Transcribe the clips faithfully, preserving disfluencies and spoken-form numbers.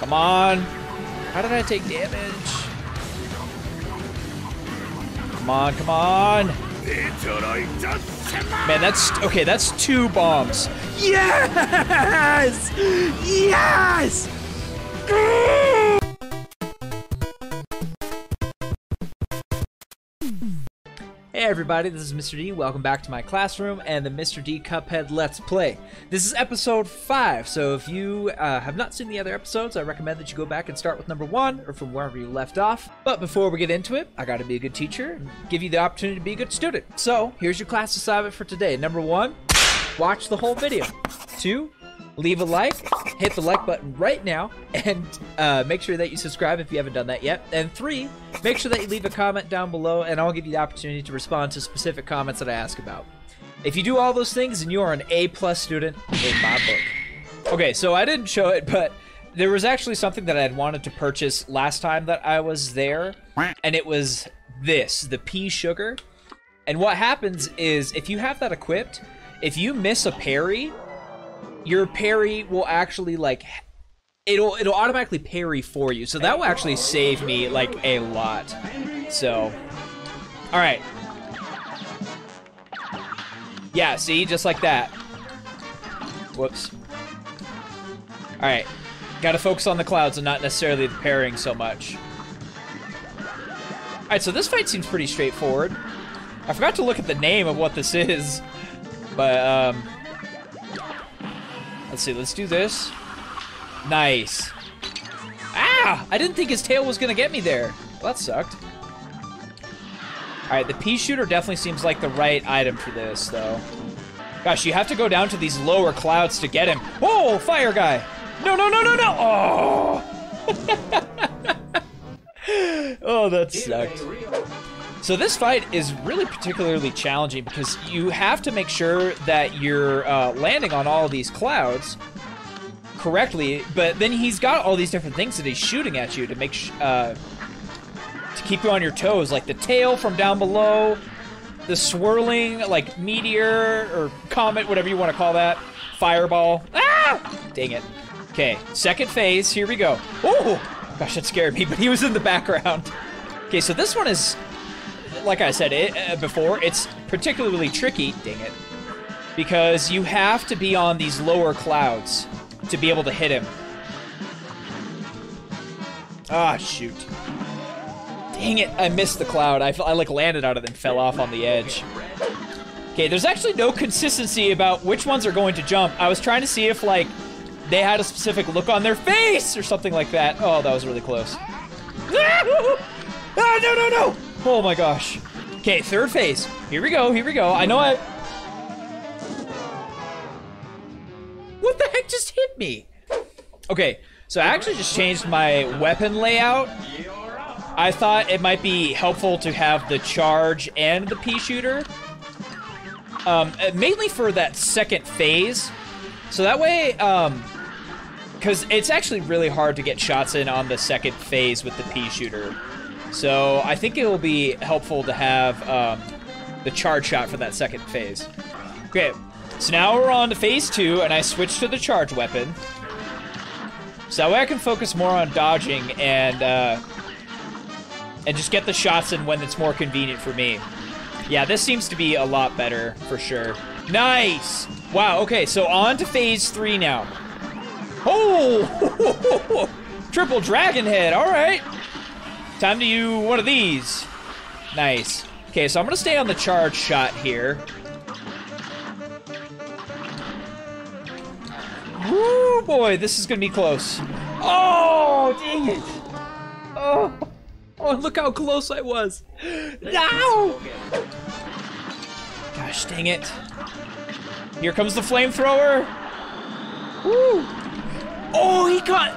Come on. How did I take damage? Come on, come on. Man, that's... Okay, that's two bombs. Yes! Yes! Hey everybody, this is Mister D. Welcome back to my classroom and the Mister D Cuphead Let's Play. This is episode five, so if you uh, have not seen the other episodes, I recommend that you go back and start with number one or from wherever you left off. But before we get into it, I gotta be a good teacher and give you the opportunity to be a good student. So here's your class assignment for today. Number one, watch the whole video. Two, leave a like, hit the like button right now, and uh, make sure that you subscribe if you haven't done that yet. And three, make sure that you leave a comment down below, and I'll give you the opportunity to respond to specific comments that I ask about. If you do all those things, then you are an A plus student in my book. Okay, so I didn't show it, but there was actually something that I had wanted to purchase last time that I was there, and it was this, the pea sugar. And what happens is, if you have that equipped, if you miss a parry, your parry will actually, like, it'll it'll automatically parry for you. So that will actually save me, like, a lot. So, all right. Yeah, see? Just like that. Whoops. All right. Got to focus on the clouds and not necessarily the parrying so much. All right, so this fight seems pretty straightforward. I forgot to look at the name of what this is, but, um... let's see, let's do this. Nice. Ah! I didn't think his tail was gonna get me there. Well, that sucked. Alright, the pea shooter definitely seems like the right item for this, though. Gosh, you have to go down to these lower clouds to get him. Oh, fire guy! No, no, no, no, no! Oh! Oh, that sucked. So this fight is really particularly challenging because you have to make sure that you're uh, landing on all these clouds correctly, but then he's got all these different things that he's shooting at you to make sh uh, to keep you on your toes, like the tail from down below, the swirling like meteor or comet, whatever you want to call that, fireball. Ah! Dang it. Okay, second phase. Here we go. Oh, gosh, that scared me, but he was in the background. Okay, so this one is. Like I said it, uh, before, it's particularly tricky, dang it, because you have to be on these lower clouds to be able to hit him. Ah, shoot. Dang it, I missed the cloud. I, I like, landed on it and fell off on the edge. Okay, there's actually no consistency about which ones are going to jump. I was trying to see if, like, they had a specific look on their face or something like that. Oh, that was really close. Ah, no, no, no! Oh my gosh. Okay, third phase. Here we go, here we go. I know I... What the heck just hit me? Okay, so I actually just changed my weapon layout. I thought it might be helpful to have the charge and the pea shooter. Um, mainly for that second phase. So that way, um... because it's actually really hard to get shots in on the second phase with the pea shooter. So I think it'll be helpful to have um, the charge shot for that second phase. Okay, so now we're on to phase two, and I switch to the charge weapon. So that way I can focus more on dodging and uh, and just get the shots in when it's more convenient for me. Yeah, this seems to be a lot better for sure. Nice! Wow, okay, so on to phase three now. Oh! Triple dragon head, all right. Time to do one of these. Nice. Okay, so I'm gonna stay on the charge shot here. Ooh, boy, this is gonna be close. Oh, dang it. Oh, oh, look how close I was. No! Gosh, dang it. Here comes the flamethrower. Woo. Oh, he caught.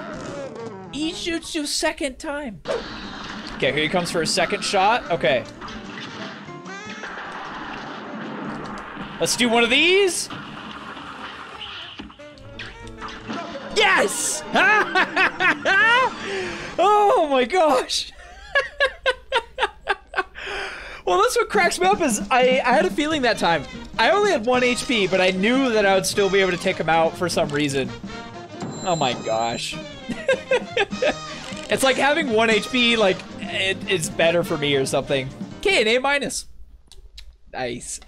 He shoots you second time. Okay, here he comes for a second shot. Okay. Let's do one of these. Yes! Oh my gosh. Well, that's what cracks me up is I, I had a feeling that time. I only had one H P, but I knew that I would still be able to take him out for some reason. Oh my gosh. It's like having one H P, like, it, it's better for me or something. Okay, an A minus. Nice.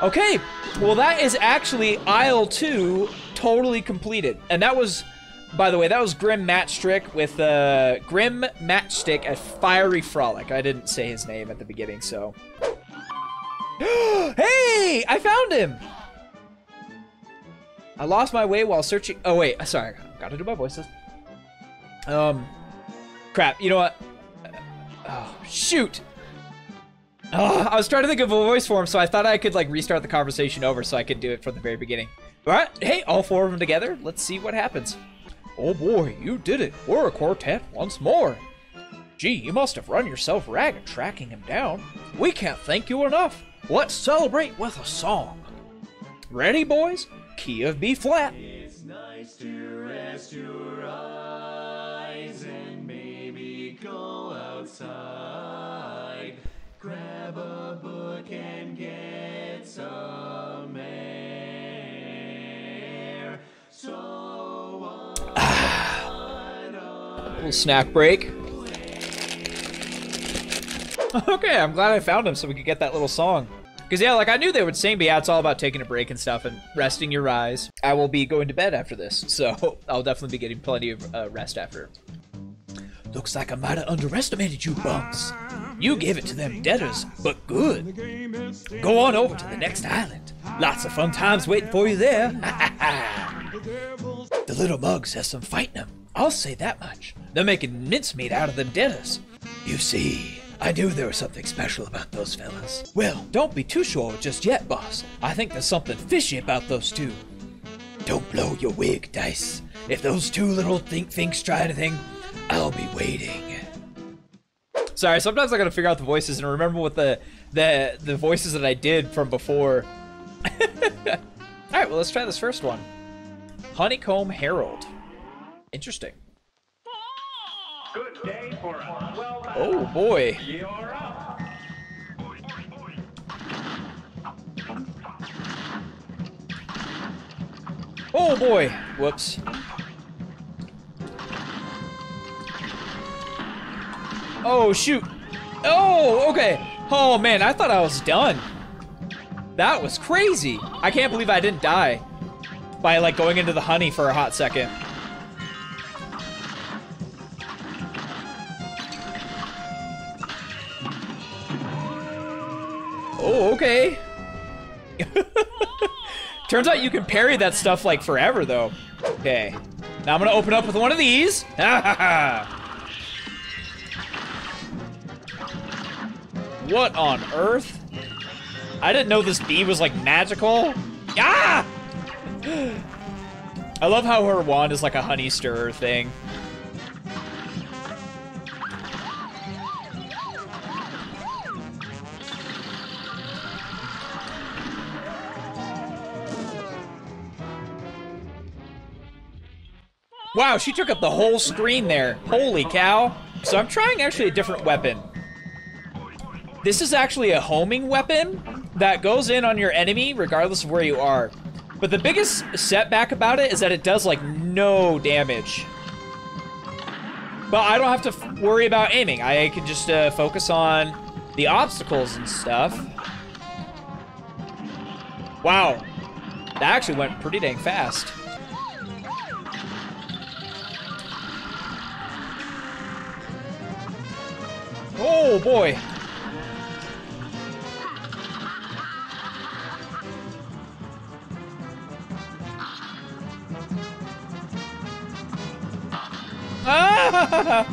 Okay, well that is actually aisle two totally completed. And that was, by the way, that was Grim Matchstick with uh, Grim Matchstick at Fiery Frolic. I didn't say his name at the beginning, so. Hey, I found him. I lost my way while searching. Oh wait, sorry, gotta do my voices. Um, crap, you know what? Oh, shoot. Oh, I was trying to think of a voice for him, so I thought I could like restart the conversation over so I could do it from the very beginning. All right, hey, all four of them together. Let's see what happens. Oh boy, you did it. We're a quartet once more. Gee, you must have run yourself ragged tracking him down. We can't thank you enough. Let's celebrate with a song. Ready, boys? Key of B flat. It's nice to rest your eyes and maybe go outside. Grab a book and get some air. So a little snack break. Okay, I'm glad I found him so we could get that little song. Because, yeah, like, I knew they would sing, but yeah, it's all about taking a break and stuff and resting your eyes. I will be going to bed after this, so I'll definitely be getting plenty of uh, rest after. Looks like I might have underestimated you, Bunks. You gave it to them debtors, but good. Go on over to the next island. Lots of fun times waiting for you there. The little mugs has some fight in them. I'll say that much. They're making mincemeat out of them debtors. You see, I knew there was something special about those fellas. Well, don't be too sure just yet, boss. I think there's something fishy about those two. Don't blow your wig, Dice. If those two little think-finks try anything, I'll be waiting. Sorry, sometimes I gotta figure out the voices and remember what the the, the voices that I did from before. Alright, well let's try this first one. Honeycomb Herald. Interesting. Good day for us. Well, oh boy. You're up. Oh boy. Whoops. Oh shoot. Oh, okay. Oh man, I thought I was done. That was crazy. I can't believe I didn't die by like going into the honey for a hot second. Oh, okay. Turns out you can parry that stuff like forever though. Okay. Now I'm gonna open up with one of these. What on earth? I didn't know this bee was like magical. Ah! I love how her wand is like a honey stirrer thing. Wow, she took up the whole screen there. Holy cow. So I'm trying actually a different weapon. This is actually a homing weapon that goes in on your enemy regardless of where you are. But the biggest setback about it is that it does like no damage. But I don't have to worry about aiming. I can just uh, focus on the obstacles and stuff. Wow. That actually went pretty dang fast. Oh boy. Ah!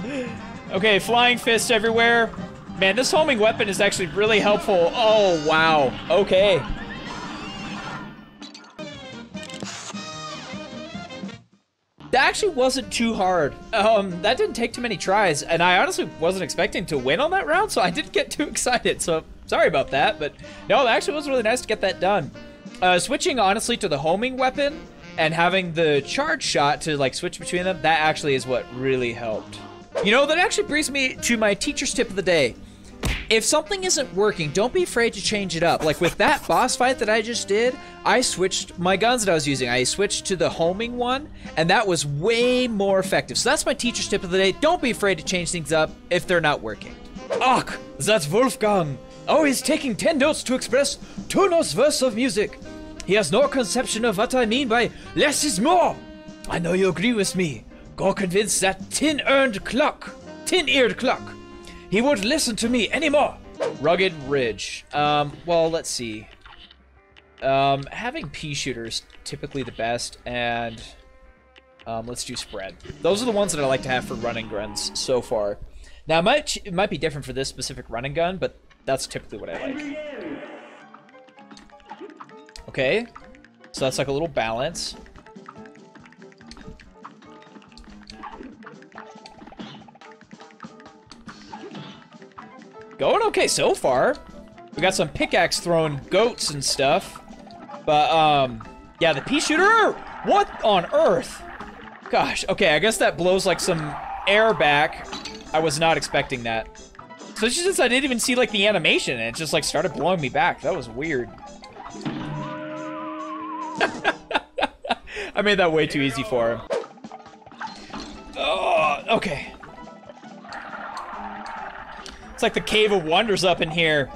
Okay, flying fists everywhere. Man, this homing weapon is actually really helpful. Oh wow. Okay. That actually wasn't too hard. Um, that didn't take too many tries, and I honestly wasn't expecting to win on that round, so I didn't get too excited, so sorry about that, but no, it actually was really nice to get that done. Uh, switching, honestly, to the homing weapon and having the charge shot to, like, switch between them, that actually is what really helped. You know, that actually brings me to my teacher's tip of the day. If something isn't working, don't be afraid to change it up. Like with that boss fight that I just did, I switched my guns that I was using. I switched to the homing one, and that was way more effective. So that's my teacher's tip of the day. Don't be afraid to change things up if they're not working. Ach, that's Wolfgang. Always taking ten notes to express Tono's verse of music. He has no conception of what I mean by less is more. I know you agree with me. Go convince that tin-eared clock. Tin-eared clock. He won't listen to me anymore. Rugged Ridge. Um, well, let's see. Um, having pea shooters typically the best, and um, let's do spread. Those are the ones that I like to have for running guns so far. Now, it might it might be different for this specific running gun, but that's typically what I like. Okay, so that's like a little balance. Going okay so far. We got some pickaxe throwing goats and stuff. But, um, yeah, the pea shooter. What on earth? Gosh, okay, I guess that blows like some air back. I was not expecting that. Especially since I didn't even see like the animation, and it just like started blowing me back. That was weird. I made that way too easy for him. Oh, okay. It's like the Cave of Wonders up in here.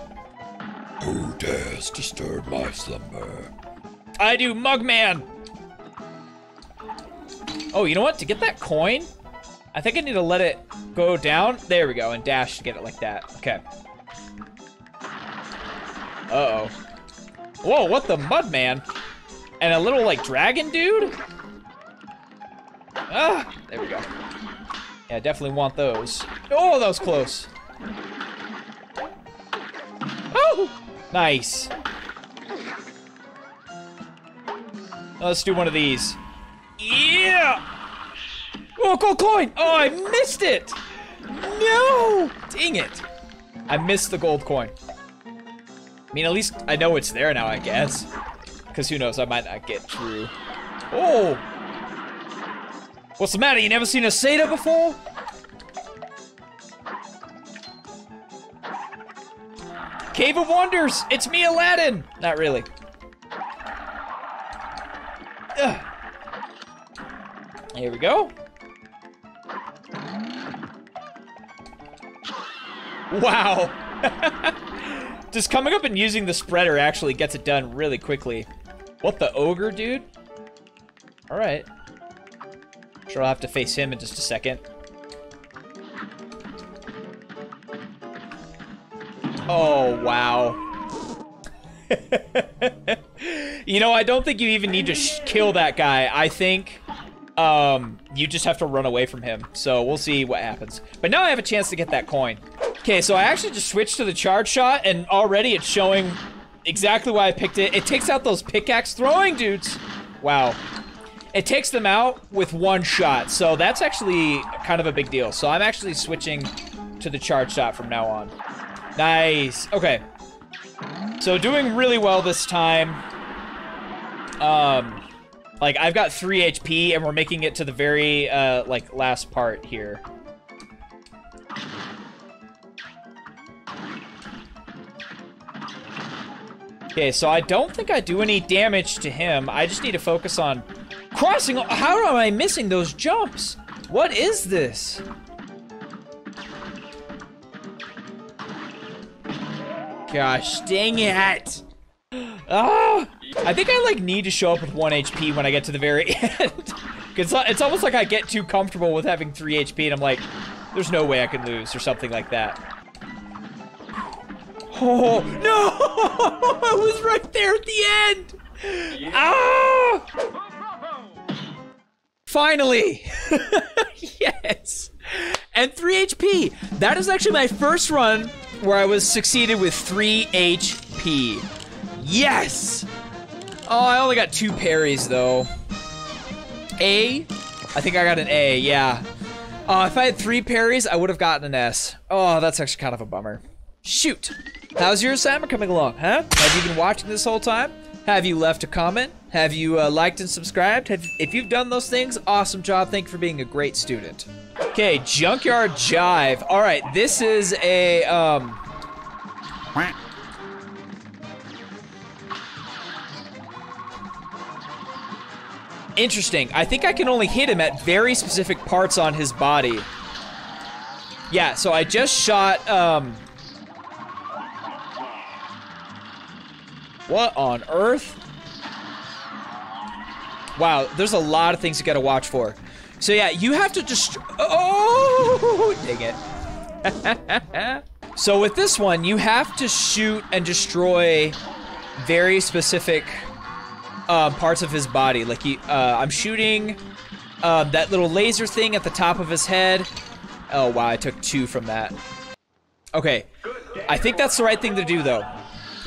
Who dares disturb my slumber? I do, Mugman! Oh, you know what? To get that coin, I think I need to let it go down. There we go, and dash to get it like that. Okay. Uh-oh. Whoa, what the Mudman? And a little, like, dragon dude? Ah, there we go. Yeah, I definitely want those. Oh, that was close. Oh, nice. Now let's do one of these. Yeah. Oh, gold coin. Oh, I missed it. No. Dang it. I missed the gold coin. I mean, at least I know it's there now, I guess. Because who knows? I might not get through. Oh. What's the matter? You never seen a Seda before? Cave of Wonders! It's me, Aladdin! Not really. Ugh. Here we go. Wow. Just coming up and using the spreader actually gets it done really quickly. What the ogre, dude? Alright. Sure, I'll have to face him in just a second. Oh, wow. You know, I don't think you even need to sh kill that guy. I think um, you just have to run away from him. So we'll see what happens. But now I have a chance to get that coin. Okay, so I actually just switched to the charge shot, and already it's showing exactly why I picked it. It takes out those pickaxe throwing dudes. Wow. It takes them out with one shot. So that's actually kind of a big deal. So I'm actually switching to the charge shot from now on. Nice. Okay. So doing really well this time. Um, like I've got three H P, and we're making it to the very uh, like last part here. Okay, so I don't think I do any damage to him. I just need to focus on crossing. How am I missing those jumps? What is this? Gosh, dang it! Oh, I think I like need to show up with one H P when I get to the very end. Cause it's almost like I get too comfortable with having three H P, and I'm like, there's no way I can lose or something like that. Oh no! I was right there at the end. Yeah. Ah! Finally! Yes. And three H P. That is actually my first run where I was succeeded with three H P. Yes! Oh, I only got two parries, though. A? I think I got an A, yeah. Uh, if I had three parries, I would have gotten an S. Oh, that's actually kind of a bummer. Shoot! How's your assignment coming along, huh? Have you been watching this whole time? Have you left a comment? Have you uh, liked and subscribed? Have, if you've done those things, awesome job. Thank you for being a great student. Okay, Junkyard Jive. All right, this is a um, Quack. Interesting. I think I can only hit him at very specific parts on his body. Yeah, so I just shot, um... what on earth? Wow, there's a lot of things you gotta watch for. So yeah, you have to just... oh! Dang it. So with this one, you have to shoot and destroy very specific... Uh, parts of his body, like he, uh, I'm shooting uh, that little laser thing at the top of his head. Oh wow, I took two from that. Okay, I think that's the right thing to do though.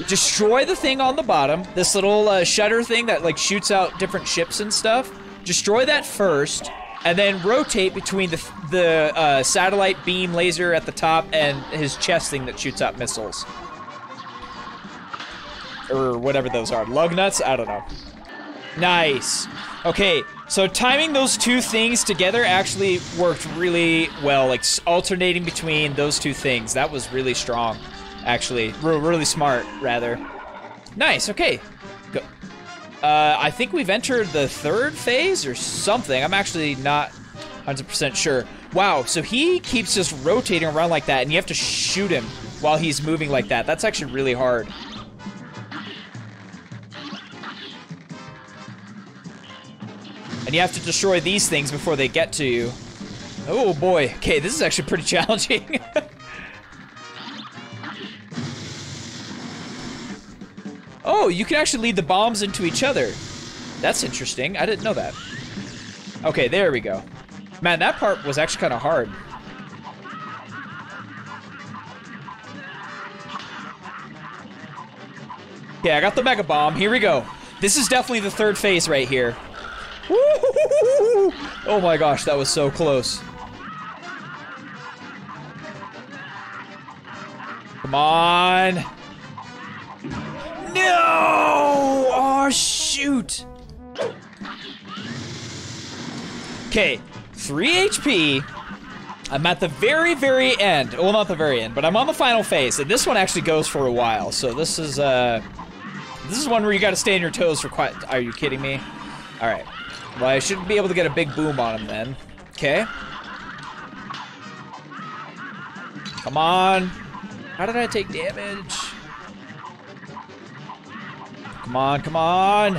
Destroy the thing on the bottom, this little uh, shutter thing that like shoots out different ships and stuff. Destroy that first, and then rotate between the, the uh, satellite beam laser at the top and his chest thing that shoots out missiles. Or whatever those are, lug nuts? I don't know. Nice. Okay, so timing those two things together actually worked really well, like alternating between those two things. That was really strong, actually. Re really smart, rather. Nice, okay. Go. Uh, I think we've entered the third phase or something. I'm actually not one hundred percent sure. Wow, so he keeps just rotating around like that, and you have to shoot him while he's moving like that. That's actually really hard. And you have to destroy these things before they get to you. Oh boy. Okay, this is actually pretty challenging. Oh, you can actually lead the bombs into each other. That's interesting. I didn't know that. Okay, there we go. Man, that part was actually kind of hard. Okay, I got the Mega Bomb. Here we go. This is definitely the third phase right here. Oh my gosh, that was so close. Come on. No! Oh, shoot. Okay, three H P. I'm at the very, very end. Well, not the very end, but I'm on the final phase. And this one actually goes for a while. So this is, uh... this is one where you gotta stay on your toes for quite... Are you kidding me? Alright. Well, I shouldn't be able to get a big boom on him then. Okay. Come on. How did I take damage? Come on, come on.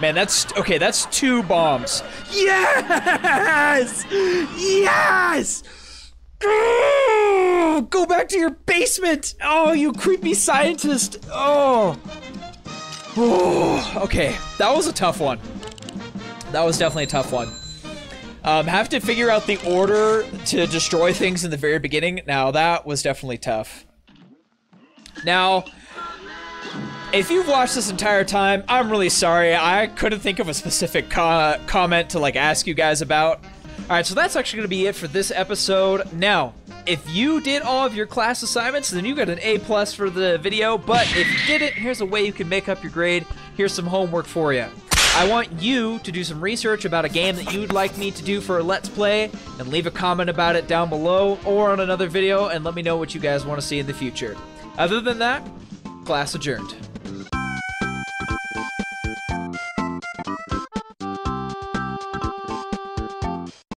Man, that's... okay, that's two bombs. Yes! Yes! Go back to your basement! Oh, you creepy scientist! Oh. Oh! Okay, that was a tough one. That was definitely a tough one. Um, have to figure out the order to destroy things in the very beginning. Now, that was definitely tough. Now, if you've watched this entire time, I'm really sorry. I couldn't think of a specific co- comment to, like, ask you guys about. Alright, so that's actually going to be it for this episode. Now, if you did all of your class assignments, then you got an A plus for the video, but if you didn't, here's a way you can make up your grade. Here's some homework for you. I want you to do some research about a game that you'd like me to do for a Let's Play, and leave a comment about it down below or on another video, and let me know what you guys want to see in the future. Other than that, class adjourned.